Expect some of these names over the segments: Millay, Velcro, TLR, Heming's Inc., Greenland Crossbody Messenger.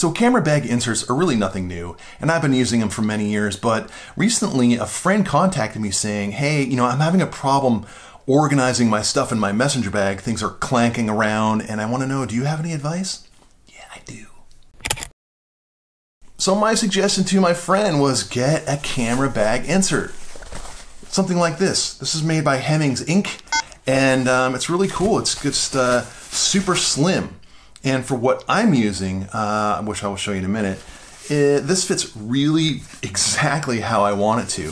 So camera bag inserts are really nothing new, and I've been using them for many years, but recently a friend contacted me saying, hey, you know, I'm having a problem organizing my stuff in my messenger bag. Things are clanking around, and I want to know, do you have any advice? Yeah, I do. So my suggestion to my friend was get a camera bag insert. Something like this. This is made by Heming's Inc. And it's really cool. It's just super slim. And for what I'm using, which I will show you in a minute, this fits really exactly how I want it to.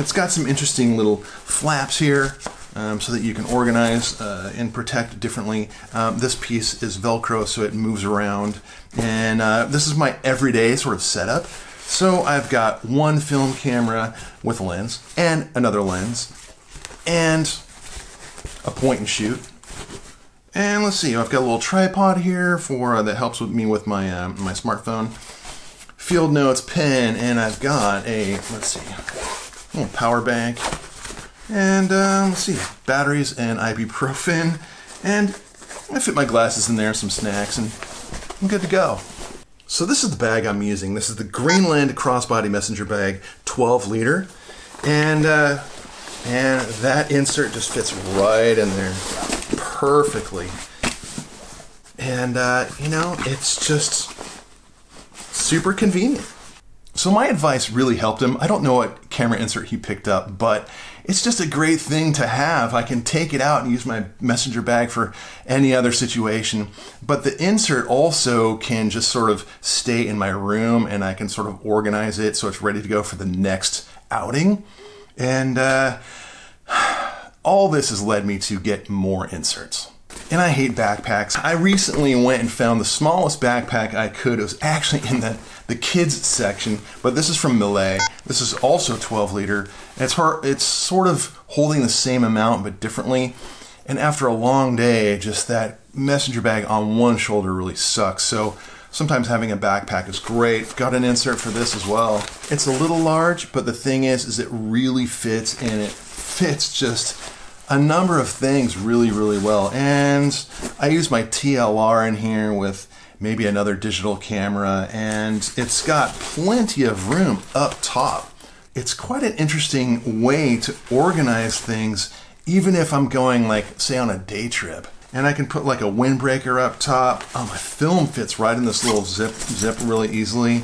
It's got some interesting little flaps here so that you can organize and protect differently. This piece is Velcro, so it moves around. And this is my everyday sort of setup. So I've got one film camera with a lens and another lens and a point and shoot. And let's see, I've got a little tripod here for that helps with me with my my smartphone, field notes pen, and I've got a, let's see, little power bank, and let's see, batteries and ibuprofen, and I fit my glasses in there, some snacks, and I'm good to go. So this is the bag I'm using. This is the Greenland Crossbody Messenger bag, 12 liter, and that insert just fits right in there. Perfectly. And you know, it's just super convenient. So my advice really helped him. I don't know what camera insert he picked up, but it's just a great thing to have. I can take it out and use my messenger bag for any other situation, but the insert also can just sort of stay in my room and I can sort of organize it so it's ready to go for the next outing. And all this has led me to get more inserts. And I hate backpacks. I recently went and found the smallest backpack I could. It was actually in the kids section, but this is from Millay. This is also 12 liter. It's sort of holding the same amount, but differently. And after a long day, just that messenger bag on one shoulder really sucks. So sometimes having a backpack is great. Got an insert for this as well. It's a little large, but the thing is it really fits, and it fits just a number of things really, really well. And I use my TLR in here with maybe another digital camera, and it's got plenty of room up top. It's quite an interesting way to organize things, even if I'm going, like, say, on a day trip. And I can put like a windbreaker up top. Oh, my film fits right in this little zip really easily.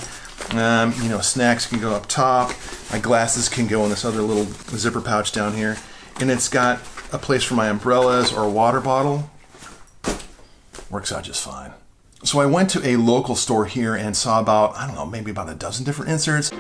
You know, snacks can go up top. My glasses can go in this other little zipper pouch down here. And it's got a place for my umbrellas or a water bottle. Works out just fine. So I went to a local store here and saw about, I don't know, maybe about a dozen different inserts.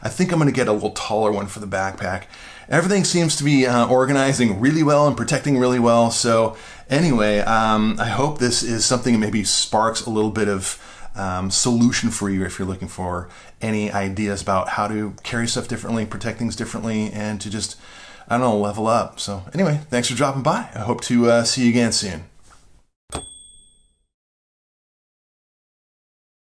I think I'm gonna get a little taller one for the backpack. Everything seems to be organizing really well and protecting really well. So anyway, I hope this is something that maybe sparks a little bit of solution for you if you're looking for any ideas about how to carry stuff differently, protect things differently, and to just, I don't know, level up. So anyway, thanks for dropping by. I hope to see you again soon.